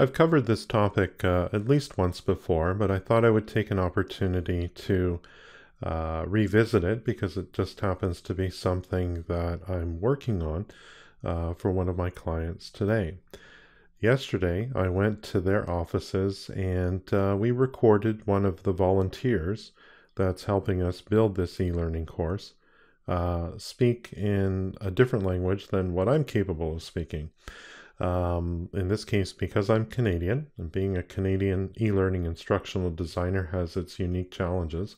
I've covered this topic at least once before, but I thought I would take an opportunity to revisit it because it just happens to be something that I'm working on for one of my clients today. Yesterday, I went to their offices and we recorded one of the volunteers that's helping us build this e-learning course speak in a different language than what I'm capable of speaking. In this case, because I'm Canadian, and being a Canadian e-learning instructional designer has its unique challenges,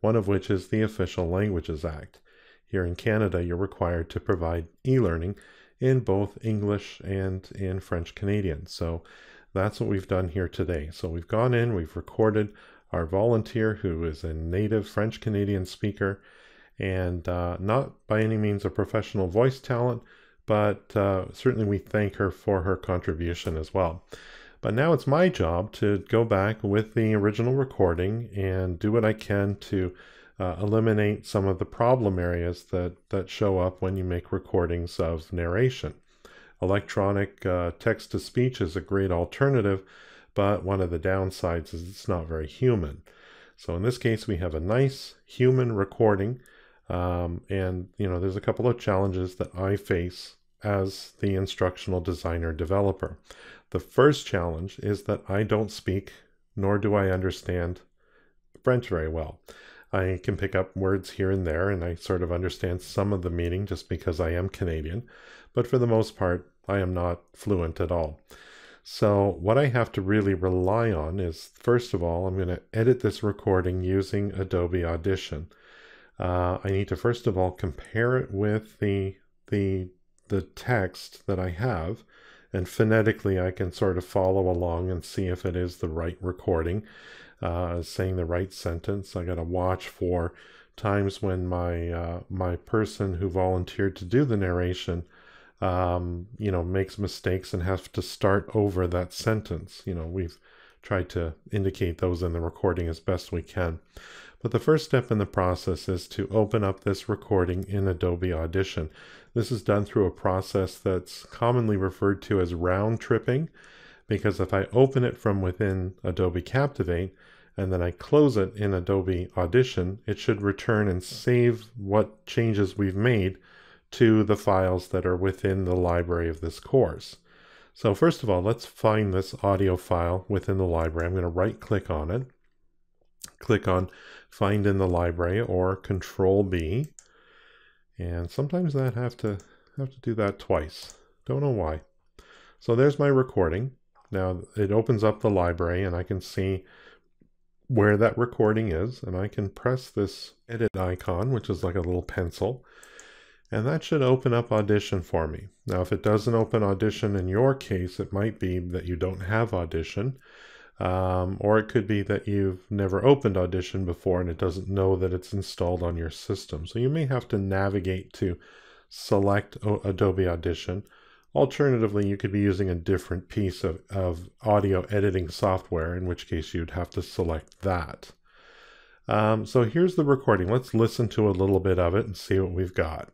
one of which is the Official Languages Act. Here in Canada, you're required to provide e-learning in both English and in French Canadian. So that's what we've done here today. So we've gone in, we've recorded our volunteer who is a native French Canadian speaker and not by any means a professional voice talent, but certainly we thank her for her contribution as well. But now it's my job to go back with the original recording and do what I can to eliminate some of the problem areas that show up when you make recordings of narration. Electronic text-to-speech is a great alternative, but one of the downsides is it's not very human. So in this case, we have a nice human recording, and you know, there's a couple of challenges that I face as the instructional designer developer. The first challenge is that I don't speak, nor do I understand French very well. I can pick up words here and there, and I sort of understand some of the meaning just because I am Canadian, but for the most part, I am not fluent at all. So what I have to really rely on is, first of all, I'm going to edit this recording using Adobe Audition. I need to, first of all, compare it with the text that I have, and phonetically I can sort of follow along and see if it is the right recording, saying the right sentence. I got to watch for times when my my person who volunteered to do the narration you know, makes mistakes and has to start over that sentence. You know, we've tried to indicate those in the recording as best we can. But the first step in the process is to open up this recording in Adobe Audition. This is done through a process that's commonly referred to as round tripping, because if I open it from within Adobe Captivate and then I close it in Adobe Audition, it should return and save what changes we've made to the files that are within the library of this course. So first of all, let's find this audio file within the library. I'm going to right click on it, click on Find in the Library or Control-B. And sometimes I have to do that twice. Don't know why. So there's my recording. Now it opens up the library and I can see where that recording is, and I can press this edit icon, which is like a little pencil, and that should open up Audition for me. Now, if it doesn't open Audition in your case, it might be that you don't have Audition, or it could be that you've never opened Audition before and it doesn't know that it's installed on your system. So you may have to navigate to select Adobe Audition. Alternatively, you could be using a different piece of audio editing software, in which case you'd have to select that. So here's the recording. Let's listen to a little bit of it and see what we've got.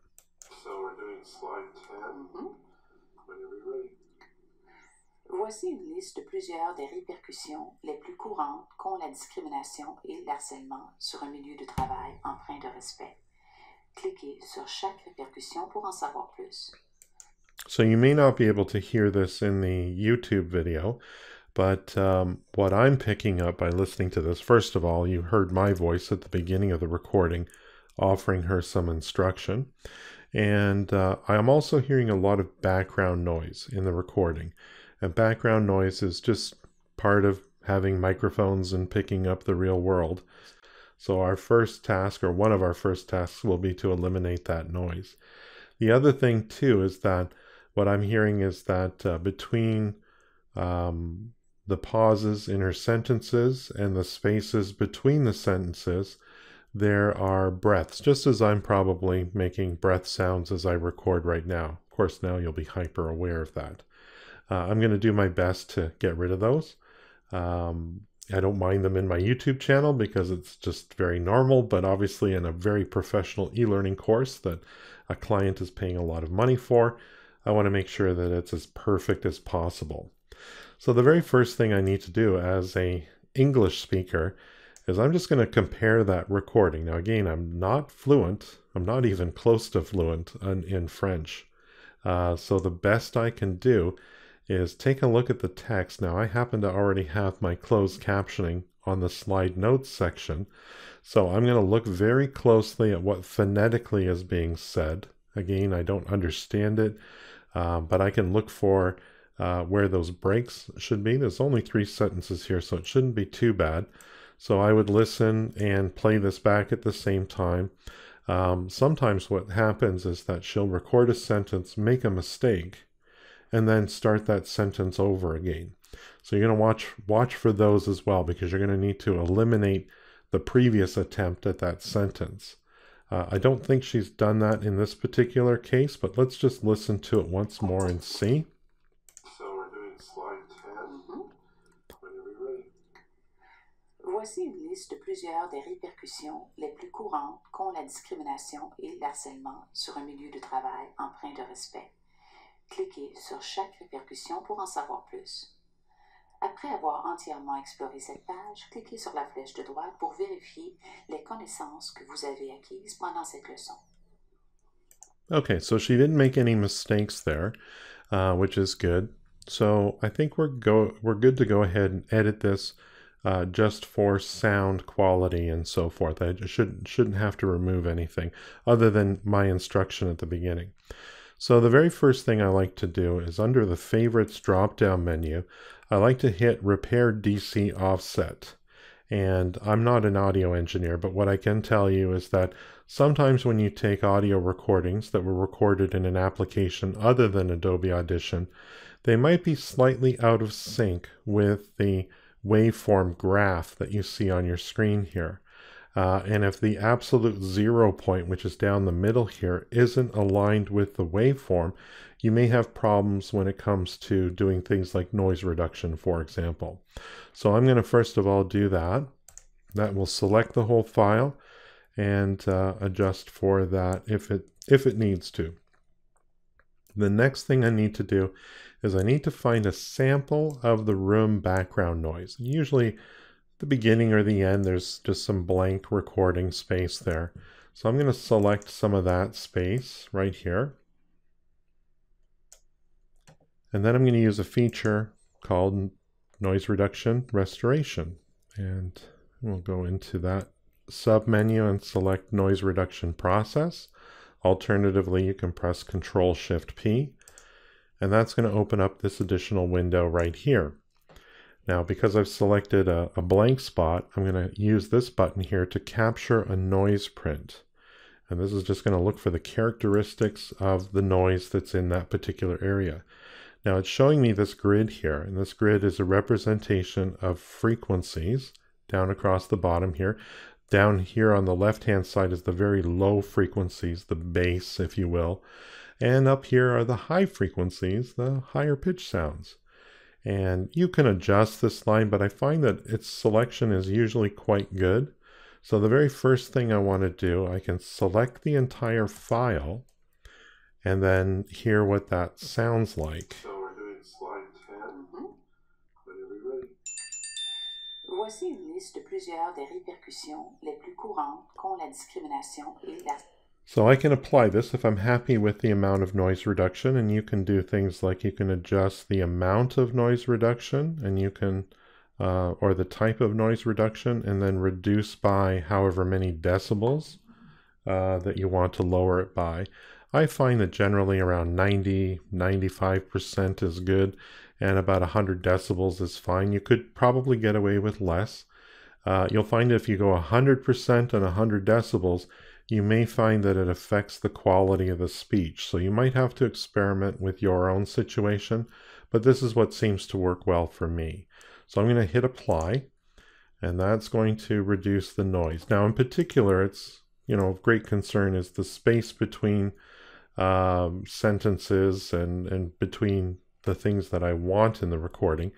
Voici une liste de plusieurs des répercussions les plus courantes qu'ont la discrimination et le harcèlement sur un milieu de travail empreint de respect. Cliquez sur chaque répercussion pour en savoir plus. So you may not be able to hear this in the YouTube video, but what I'm picking up by listening to this, first of all, you heard my voice at the beginning of the recording offering her some instruction. And I'm also hearing a lot of background noise in the recording. And background noise is just part of having microphones and picking up the real world. So our first task, or one of our first tasks, will be to eliminate that noise. The other thing too is that what I'm hearing is that between the pauses in her sentences and the spaces between the sentences, there are breaths, just as I'm probably making breath sounds as I record right now. Of course, now you'll be hyper aware of that. I'm going to do my best to get rid of those. I don't mind them in my YouTube channel because it's just very normal, but obviously in a very professional e-learning course that a client is paying a lot of money for, I want to make sure that it's as perfect as possible. So the very first thing I need to do as an English speaker is I'm just going to compare that recording. Now again, I'm not fluent. I'm not even close to fluent in French. So the best I can do is take a look at the text. Now I happen to already have my closed captioning on the slide notes section. So I'm going to look very closely at what phonetically is being said. Again, I don't understand it, but I can look for where those breaks should be. There's only 3 sentences here, so it shouldn't be too bad. So I would listen and play this back at the same time. Sometimes what happens is that she'll record a sentence, make a mistake, and then start that sentence over again. So you're going to watch for those as well, because you're going to need to eliminate the previous attempt at that sentence. I don't think she's done that in this particular case, but let's just listen to it once more and see. So we're doing slide 10. Whenever you're ready. Voici une liste de plusieurs des répercussions les plus courantes qu'ont la discrimination et le harcèlement sur un milieu de travail empreint de respect. Cliquez sur chaque répercussion pour en savoir plus. Après avoir entièrement exploré cette page, cliquez sur la flèche de droite pour vérifier les connaissances que vous avez acquises pendant cette leçon. Okay, so she didn't make any mistakes there, which is good. So I think we're good to go ahead and edit this just for sound quality and so forth. I shouldn't have to remove anything other than my instruction at the beginning. So the very first thing I like to do is under the favorites drop-down menu, I like to hit repair DC offset. And I'm not an audio engineer, but what I can tell you is that sometimes when you take audio recordings that were recorded in an application other than Adobe Audition, they might be slightly out of sync with the waveform graph that you see on your screen here. And if the absolute zero point, which is down the middle here, isn't aligned with the waveform, you may have problems when it comes to doing things like noise reduction, for example. So I'm going to first of all do that. That will select the whole file and adjust for that if it needs to. The next thing I need to do is I need to find a sample of the room background noise. Usually the beginning or the end, there's just some blank recording space there. So I'm going to select some of that space right here. And then I'm going to use a feature called Noise Reduction Restoration. And we'll go into that submenu and select Noise Reduction Process. Alternatively, you can press Control-Shift-P. And that's going to open up this additional window right here. Now, because I've selected a blank spot, I'm going to use this button here to capture a noise print. And this is just going to look for the characteristics of the noise that's in that particular area. Now, it's showing me this grid here, and this grid is a representation of frequencies down across the bottom here. Down here on the left-hand side is the very low frequencies, the bass, if you will. And up here are the high frequencies, the higher pitch sounds. And you can adjust this line, but I find that its selection is usually quite good. So the very first thing I want to do, I can select the entire file and then hear what that sounds like. So we're doing slide 10. Whenever you're ready. Voici une liste de plusieurs des répercussions les plus courantes qu'ont la discrimination et la... So I can apply this if I'm happy with the amount of noise reduction, and you can do things like you can adjust the amount of noise reduction, and you can, or the type of noise reduction, and then reduce by however many decibels that you want to lower it by. I find that generally around 90, 95% is good, and about 100 decibels is fine. You could probably get away with less. You'll find if you go 100% and 100 decibels, you may find that it affects the quality of the speech. So you might have to experiment with your own situation, but this is what seems to work well for me. So I'm going to hit apply, and that's going to reduce the noise. Now in particular, it's, you know, of great concern is the space between sentences and between the things that I want in the recording.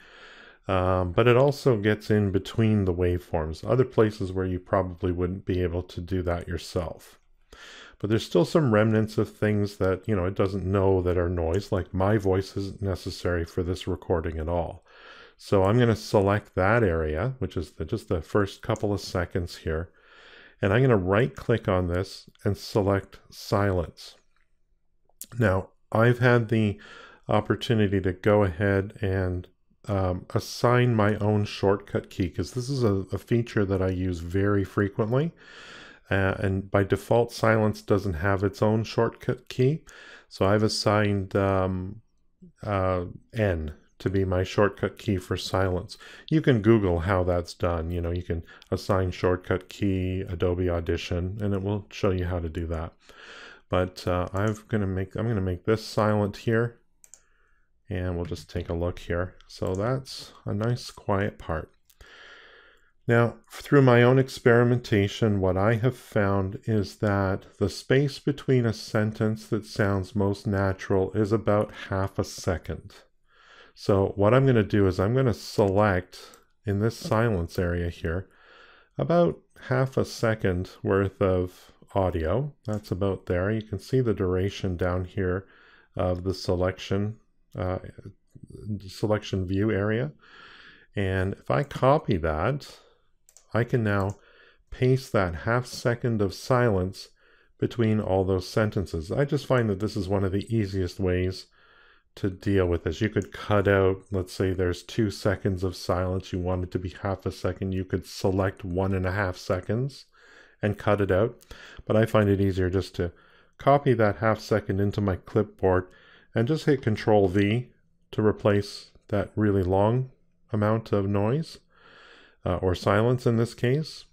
But it also gets in between the waveforms, other places where you probably wouldn't be able to do that yourself. But there's still some remnants of things that, you know, it doesn't know that are noise, like my voice isn't necessary for this recording at all. So I'm going to select that area, which is just the first couple of seconds here. And I'm going to right click on this and select silence. Now, I've had the opportunity to go ahead and assign my own shortcut key, because this is a feature that I use very frequently. And by default, silence doesn't have its own shortcut key. So I've assigned N to be my shortcut key for silence. You can Google how that's done. You know, you can assign shortcut key Adobe Audition, and it will show you how to do that. But I'm gonna make this silent here, and we'll just take a look here. So that's a nice quiet part. Now, through my own experimentation, what I have found is that the space between a sentence that sounds most natural is about half a second. So what I'm going to do is I'm going to select in this silence area here about half a second worth of audio. That's about there. You can see the duration down here of the selection view area. And if I copy that, I can now paste that half second of silence between all those sentences. I just find that this is one of the easiest ways to deal with this. You could cut out, let's say there's 2 seconds of silence. You want it to be half a second. You could select 1.5 seconds and cut it out. But I find it easier just to copy that half second into my clipboard and just hit Control V to replace that really long amount of noise. Or silence in this case,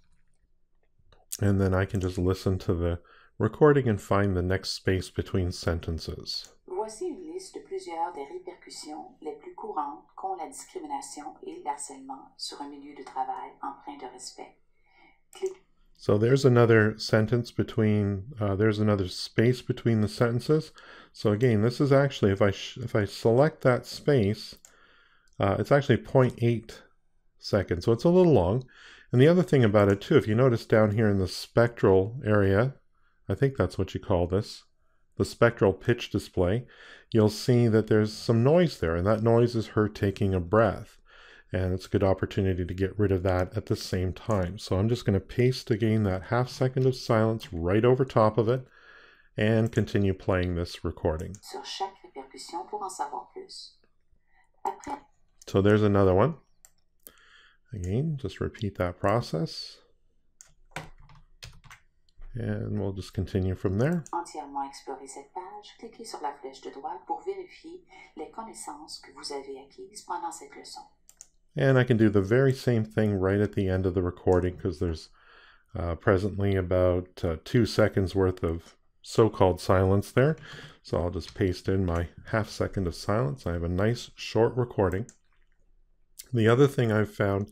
and then I can just listen to the recording and find the next space between sentences. Voici une liste de plusieurs des répercussions les plus courantes qu'ont la discrimination et le harcèlement sur un milieu de travail empreint de respect. So there's another sentence between, there's another space between the sentences. So again, this is actually, if I select that space, it's actually 0.8 seconds, so it's a little long. And the other thing about it too, if you notice down here in the spectral area, I think that's what you call this, the spectral pitch display, you'll see that there's some noise there, and that noise is her taking a breath, and it's a good opportunity to get rid of that at the same time. So I'm just going to paste again that half second of silence right over top of it and continue playing this recording. Sur chaque répercussion pour en savoir plus. Après. So there's another one. Again, just repeat that process, and we'll just continue from there. Entièrement explorer cette page, cliquez sur la flèche de droite pour vérifier les connaissances que vous avez acquises pendant cette leçon. And I can do the very same thing right at the end of the recording, because there's presently about 2 seconds worth of so-called silence there. So I'll just paste in my half second of silence. I have a nice short recording. The other thing I've found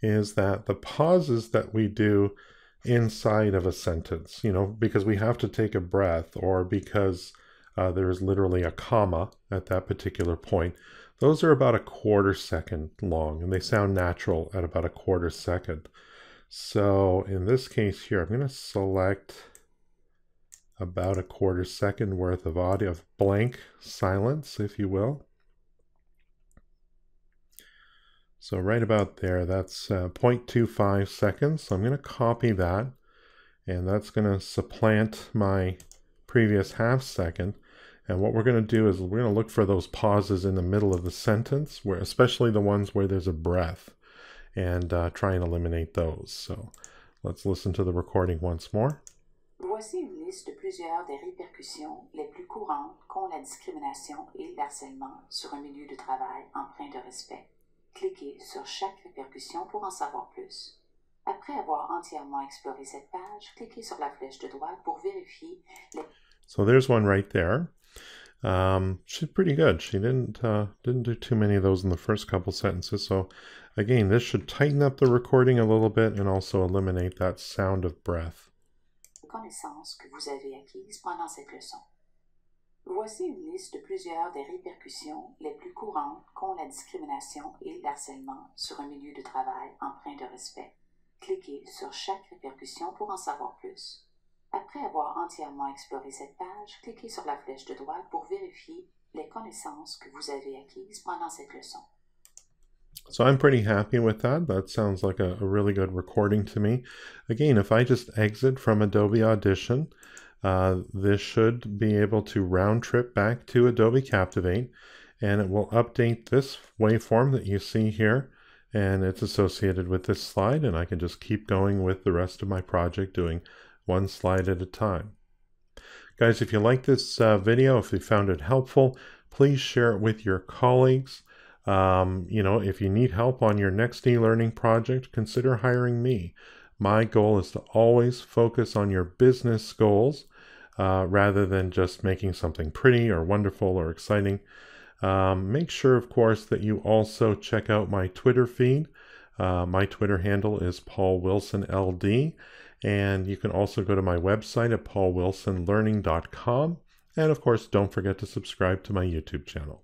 is that the pauses that we do inside of a sentence, you know, because we have to take a breath, or because there is literally a comma at that particular point, those are about 1/4 second long, and they sound natural at about 1/4 second. So in this case here, I'm going to select about 1/4 second worth of audio, of blank silence, if you will. So right about there, that's 0.25 seconds. So I'm going to copy that, and that's going to supplant my previous half second. And what we're going to do is we're going to look for those pauses in the middle of the sentence, where especially the ones where there's a breath, and try and eliminate those. So let's listen to the recording once more. Voici une liste de plusieurs des répercussions les plus courantes qu'ont la discrimination et le harcèlement sur un milieu de travail empreint de respect. Cliquez sur chaque répercussion pour en savoir plus. Après avoir entièrement exploré cette page, cliquez sur la flèche de droite pour vérifier les... So there's one right there. She's pretty good. She didn't do too many of those in the first couple sentences. So again, this should tighten up the recording a little bit and also eliminate that sound of breath. Connaissances que vous avez acquises pendant cette leçon. Voici une liste de plusieurs des répercussions les plus courantes qu'ont la discrimination et le harcèlement sur un milieu de travail empreint de respect. Cliquez sur chaque répercussion pour en savoir plus. Après avoir entièrement exploré cette page, cliquez sur la flèche de droite pour vérifier les connaissances que vous avez acquises pendant cette leçon. So I'm pretty happy with that. That sounds like a really good recording to me. Again, if I just exit from Adobe Audition, this should be able to round trip back to Adobe Captivate, and it will update this waveform that you see here, and it's associated with this slide, and I can just keep going with the rest of my project doing one slide at a time. Guys, if you like this video, if you found it helpful, please share it with your colleagues. You know, if you need help on your next e-learning project, consider hiring me. My goal is to always focus on your business goals rather than just making something pretty or wonderful or exciting. Make sure, of course, that you also check out my Twitter feed. My Twitter handle is PaulWilsonLD, and you can also go to my website at paulwilsonlearning.com. And of course, don't forget to subscribe to my YouTube channel.